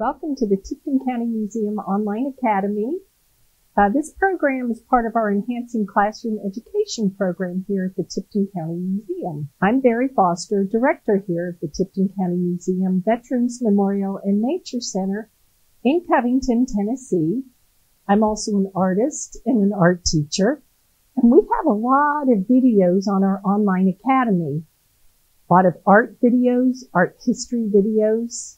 Welcome to the Tipton County Museum Online Academy. This program is part of our Enhancing Classroom Education program here at the Tipton County Museum. I'm Barry Foster, Director here at the Tipton County Museum Veterans Memorial and Nature Center in Covington, Tennessee. I'm also an artist and an art teacher, and we have a lot of videos on our online academy. A lot of art videos, art history videos,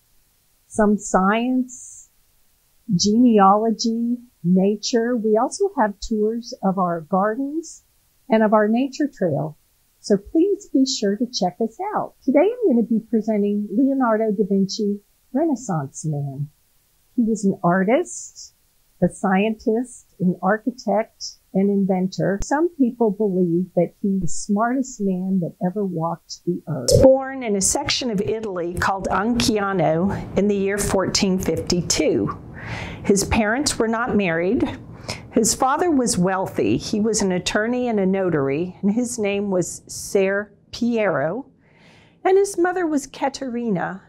some science, genealogy, nature. We also have tours of our gardens and of our nature trail. So please be sure to check us out. Today I'm going to be presenting Leonardo da Vinci, Renaissance Man. He was an artist, a scientist, an architect, an inventor. Some people believe that he was the smartest man that ever walked the earth. Born in a section of Italy called Anchiano in the year 1452. His parents were not married. His father was wealthy. He was an attorney and a notary, and his name was Ser Piero. And his mother was Caterina.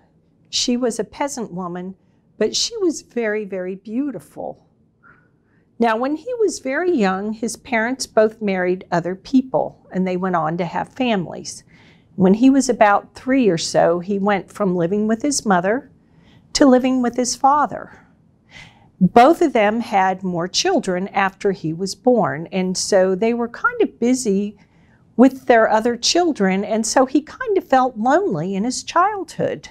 She was a peasant woman, but she was very, very beautiful. Now, when he was very young, his parents both married other people, and they went on to have families. When he was about 3 or so, he went from living with his mother to living with his father. Both of them had more children after he was born, and so they were kind of busy with their other children, and so he kind of felt lonely in his childhood.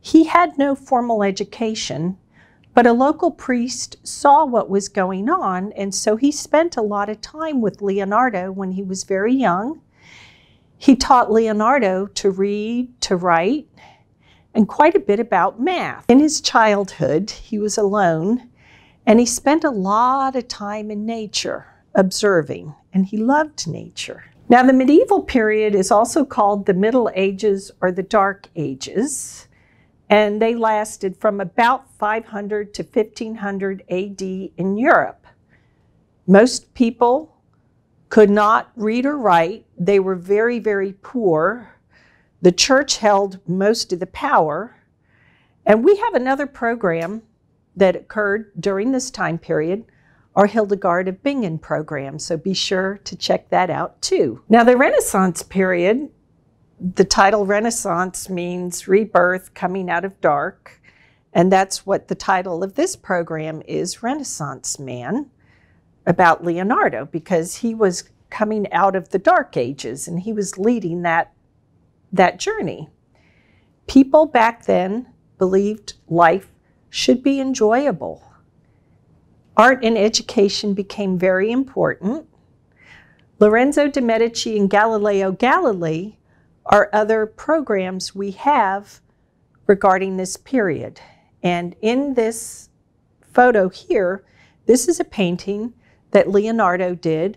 He had no formal education, but a local priest saw what was going on, and so he spent a lot of time with Leonardo when he was very young. He taught Leonardo to read, to write, and quite a bit about math. In his childhood, he was alone, and he spent a lot of time in nature, observing, and he loved nature. Now, the medieval period is also called the Middle Ages or the Dark Ages, and they lasted from about 500 to 1500 AD in Europe. Most people could not read or write. They were very, very poor. The church held most of the power. And we have another program that occurred during this time period, our Hildegard of Bingen program. So be sure to check that out too. Now, the Renaissance period, the title Renaissance means rebirth, coming out of dark, and that's what the title of this program is, Renaissance Man, about Leonardo, because he was coming out of the Dark Ages and he was leading that journey. People back then believed life should be enjoyable. Art and education became very important. Lorenzo de' Medici and Galileo Galilei are other programs we have regarding this period. And in this photo here, this is a painting that Leonardo did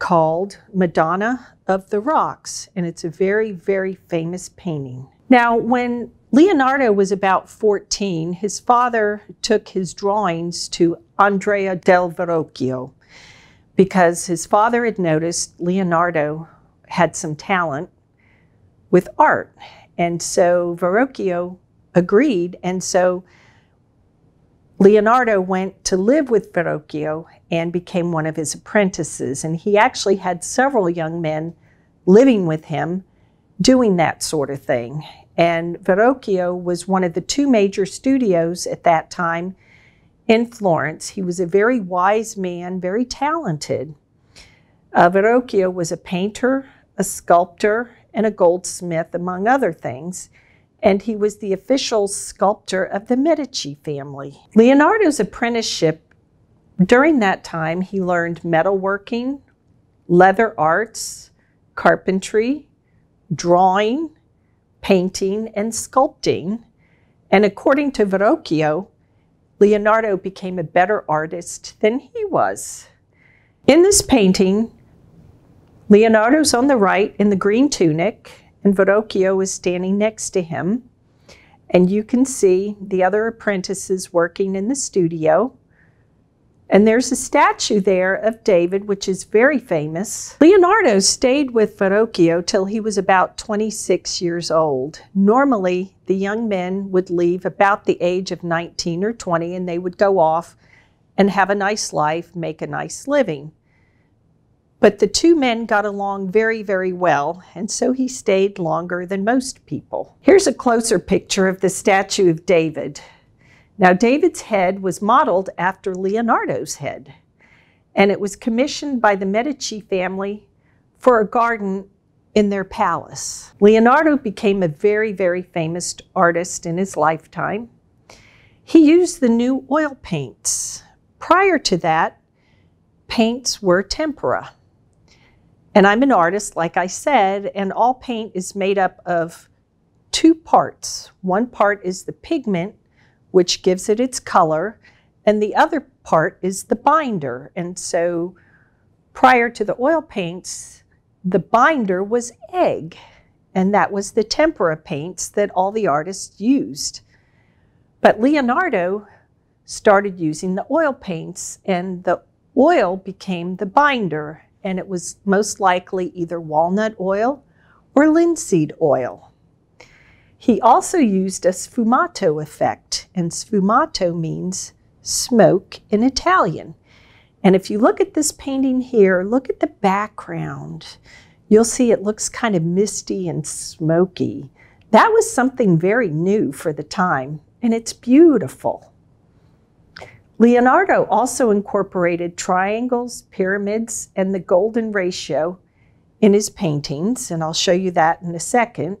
called Madonna of the Rocks. And it's a very, very famous painting. Now, when Leonardo was about 14, his father took his drawings to Andrea del Verrocchio because his father had noticed Leonardo had some talent with art. And so Verrocchio agreed. And so Leonardo went to live with Verrocchio and became one of his apprentices. And he actually had several young men living with him doing that sort of thing. And Verrocchio was one of the 2 major studios at that time in Florence. He was a very wise man, very talented. Verrocchio was a painter, a sculptor, and a goldsmith, among other things, and he was the official sculptor of the Medici family. Leonardo's apprenticeship, during that time, he learned metalworking, leather arts, carpentry, drawing, painting, and sculpting. And according to Verrocchio, Leonardo became a better artist than he was. In this painting, Leonardo's on the right in the green tunic, and Verrocchio is standing next to him. And you can see the other apprentices working in the studio. And there's a statue there of David, which is very famous. Leonardo stayed with Verrocchio till he was about 26 years old. Normally, the young men would leave about the age of 19 or 20, and they would go off and have a nice life, make a nice living. But the two men got along very, very well, and so he stayed longer than most people. Here's a closer picture of the statue of David. Now, David's head was modeled after Leonardo's head, and it was commissioned by the Medici family for a garden in their palace. Leonardo became a very, very famous artist in his lifetime. He used the new oil paints. Prior to that, paints were tempera. And I'm an artist, like I said, and all paint is made up of two parts. One part is the pigment, which gives it its color, and the other part is the binder. And so prior to the oil paints, the binder was egg, and that was the tempera paints that all the artists used. But Leonardo started using the oil paints, and the oil became the binder, and it was most likely either walnut oil or linseed oil. He also used a sfumato effect, and sfumato means smoke in Italian. And if you look at this painting here, look at the background, you'll see it looks kind of misty and smoky. That was something very new for the time, and it's beautiful. Leonardo also incorporated triangles, pyramids, and the golden ratio in his paintings, and I'll show you that in a second.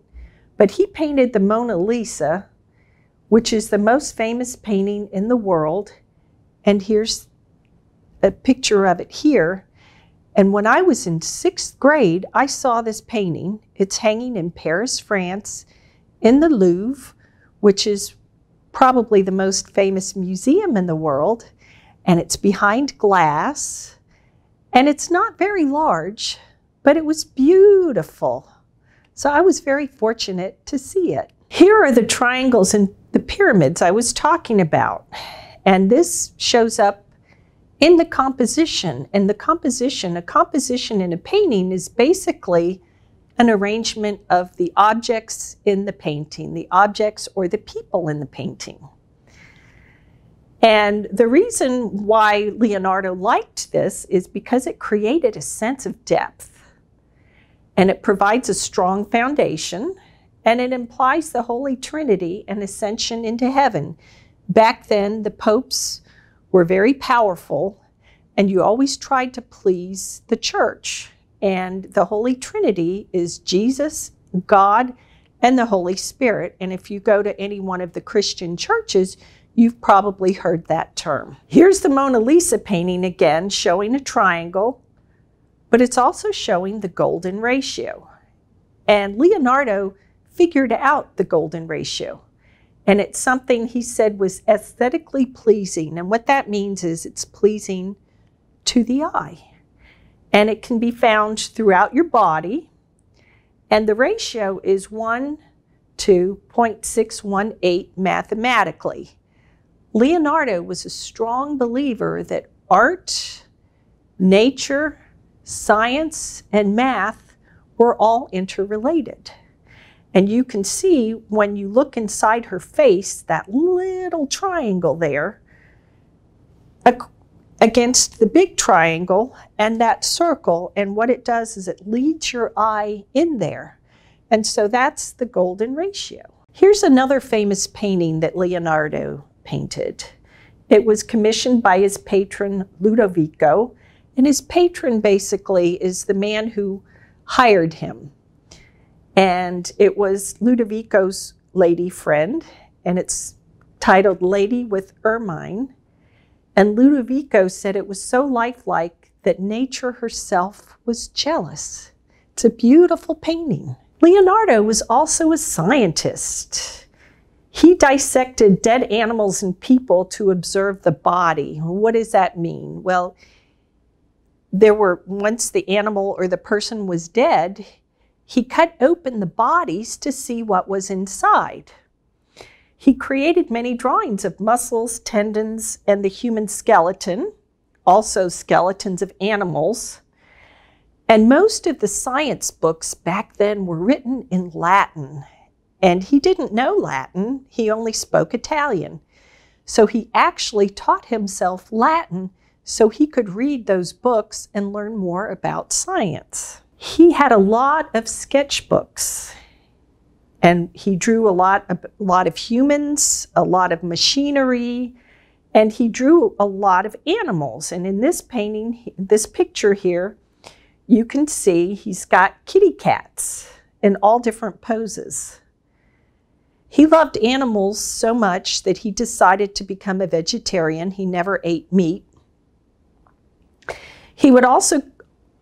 But he painted the Mona Lisa, which is the most famous painting in the world. And here's a picture of it here. And when I was in 6th grade, I saw this painting. It's hanging in Paris, France, in the Louvre, which is probably the most famous museum in the world. And it's behind glass. And it's not very large, but it was beautiful. So I was very fortunate to see it. Here are the triangles and the pyramids I was talking about. And this shows up in the composition. And the composition, a composition in a painting is basically an arrangement of the objects in the painting, the objects or the people in the painting. And the reason why Leonardo liked this is because it created a sense of depth. And it provides a strong foundation, and it implies the Holy Trinity and ascension into heaven. Back then, the popes were very powerful, and you always tried to please the church. And the Holy Trinity is Jesus, God, and the Holy Spirit. And if you go to any one of the Christian churches, you've probably heard that term. Here's the Mona Lisa painting again, showing a triangle. But it's also showing the golden ratio. And Leonardo figured out the golden ratio. And it's something he said was aesthetically pleasing. And what that means is it's pleasing to the eye. And it can be found throughout your body. And the ratio is 1 to 0.618 mathematically. Leonardo was a strong believer that art, nature, science and math were all interrelated. And you can see when you look inside her face, that little triangle there against the big triangle and that circle. And what it does is it leads your eye in there. And so that's the golden ratio. Here's another famous painting that Leonardo painted. It was commissioned by his patron Ludovico. And his patron basically is the man who hired him. And it was Ludovico's lady friend, and it's titled Lady with Ermine. And Ludovico said it was so lifelike that nature herself was jealous. It's a beautiful painting. Leonardo was also a scientist. He dissected dead animals and people to observe the body. What does that mean? Well, there were, once the animal or the person was dead, he cut open the bodies to see what was inside. He created many drawings of muscles, tendons, and the human skeleton. also skeletons of animals. And most of the science books back then were written in Latin. And he didn't know Latin, he only spoke Italian. So he actually taught himself Latin so he could read those books and learn more about science. He had a lot of sketchbooks. And he drew a lot of humans, a lot of machinery, and he drew a lot of animals. And in this painting, this picture here, you can see he's got kitty cats in all different poses. He loved animals so much that he decided to become a vegetarian. He never ate meat. He would also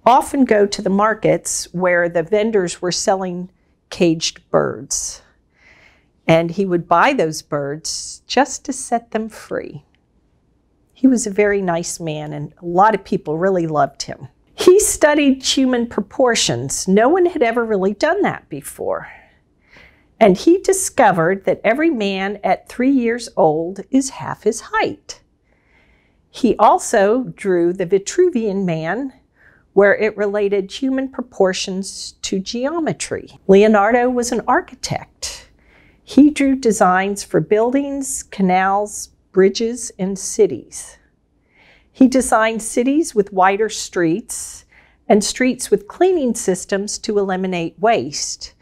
often go to the markets where the vendors were selling caged birds, and he would buy those birds just to set them free. He was a very nice man, and a lot of people really loved him. He studied human proportions. No one had ever really done that before. And he discovered that every man at 3 years old is half his height. He also drew the Vitruvian man, where it related human proportions to geometry. Leonardo was an architect. He drew designs for buildings, canals, bridges, and cities. He designed cities with wider streets and streets with cleaning systems to eliminate waste.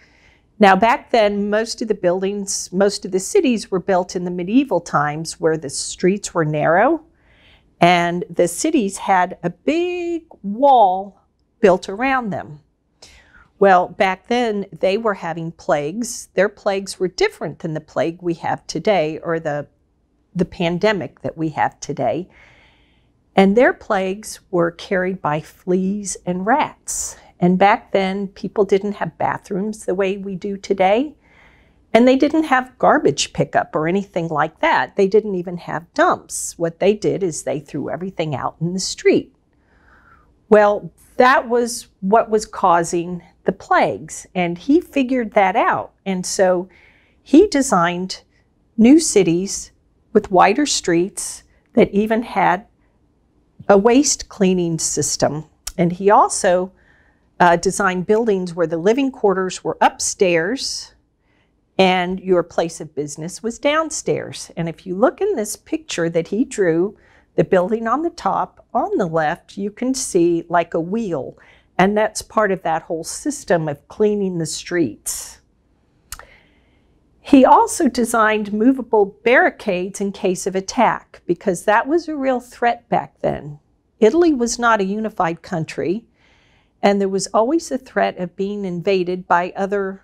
Now back then, most of the buildings, most of the cities were built in the medieval times where the streets were narrow. And the cities had a big wall built around them. Well, back then they were having plagues. Their plagues were different than the plague we have today, or the pandemic that we have today. And their plagues were carried by fleas and rats. And back then people didn't have bathrooms the way we do today. And they didn't have garbage pickup or anything like that. They didn't even have dumps. What they did is they threw everything out in the street. Well, that was what was causing the plagues, and he figured that out. And so he designed new cities with wider streets that even had a waste cleaning system. And he also designed buildings where the living quarters were upstairs and your place of business was downstairs. And if you look in this picture that he drew, the building on the top, on the left, you can see like a wheel. And that's part of that whole system of cleaning the streets. He also designed movable barricades in case of attack, because that was a real threat back then. Italy was not a unified country, and there was always a threat of being invaded by other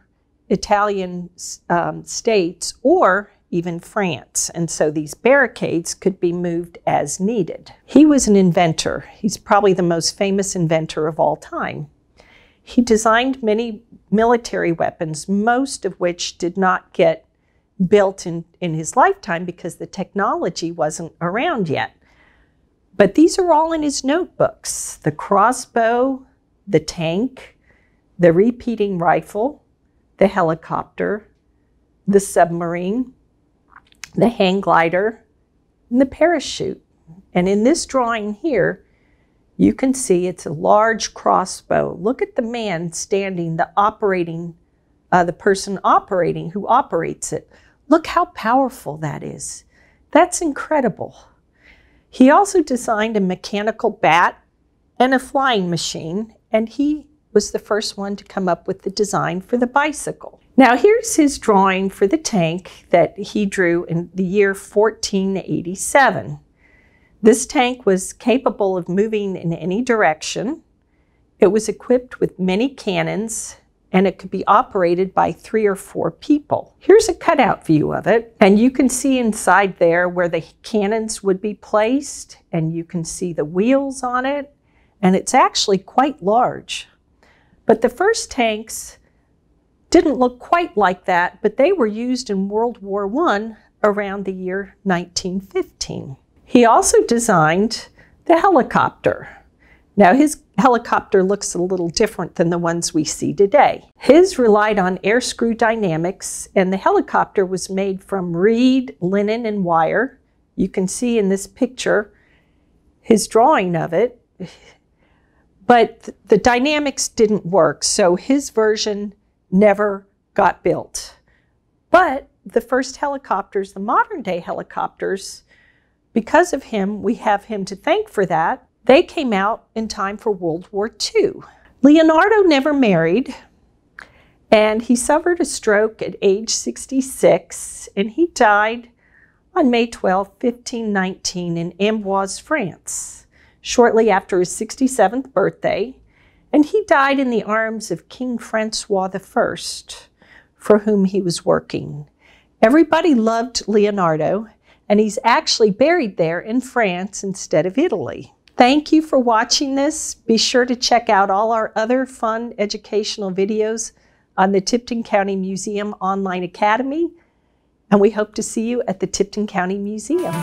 Italian states or even France. And so these barricades could be moved as needed. He was an inventor. He's probably the most famous inventor of all time. He designed many military weapons, most of which did not get built in his lifetime because the technology wasn't around yet. But these are all in his notebooks: the crossbow, the tank, the repeating rifle, the helicopter, the submarine, the hang glider, and the parachute. And in this drawing here, you can see it's a large crossbow. Look at the man standing, the person who operates it. Look how powerful that is. That's incredible. He also designed a mechanical bat and a flying machine, and he was the first one to come up with the design for the bicycle. Now here's his drawing for the tank that he drew in the year 1487. This tank was capable of moving in any direction. It was equipped with many cannons, and it could be operated by 3 or 4 people. Here's a cutout view of it, and you can see inside there where the cannons would be placed, and you can see the wheels on it, and it's actually quite large. But the first tanks didn't look quite like that, but they were used in World War I around the year 1915. He also designed the helicopter. Now his helicopter looks a little different than the ones we see today. His relied on air screw dynamics, and the helicopter was made from reed, linen, and wire. You can see in this picture his drawing of it, but the dynamics didn't work, so his version never got built. But the first helicopters, the modern day helicopters, because of him, we have him to thank for that. They came out in time for World War II. Leonardo never married, and he suffered a stroke at age 66, and he died on May 12, 1519 in Amboise, France, shortly after his 67th birthday, and he died in the arms of King Francois I, for whom he was working. Everybody loved Leonardo, and he's actually buried there in France instead of Italy. Thank you for watching this. Be sure to check out all our other fun educational videos on the Tipton County Museum Online Academy, and we hope to see you at the Tipton County Museum.